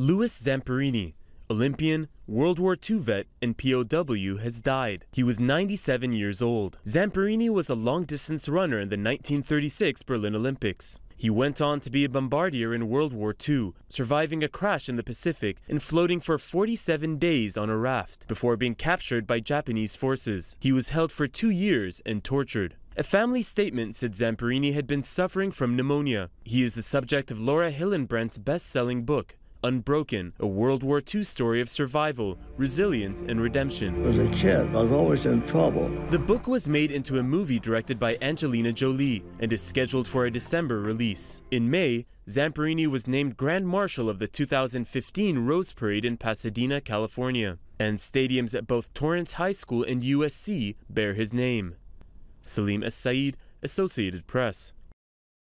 Louis Zamperini, Olympian, World War II vet, and POW, has died. He was 97 years old. Zamperini was a long-distance runner in the 1936 Berlin Olympics. He went on to be a bombardier in World War II, surviving a crash in the Pacific and floating for 47 days on a raft before being captured by Japanese forces. He was held for 2 years and tortured. A family statement said Zamperini had been suffering from pneumonia. He is the subject of Laura Hillenbrandt's best-selling book, Unbroken, a World War II story of survival, resilience, and redemption. As a kid, I was always in trouble. The book was made into a movie directed by Angelina Jolie and is scheduled for a December release. In May, Zamperini was named Grand Marshal of the 2015 Rose Parade in Pasadena, California, and stadiums at both Torrance High School and USC bear his name. Salim Essaid, Associated Press.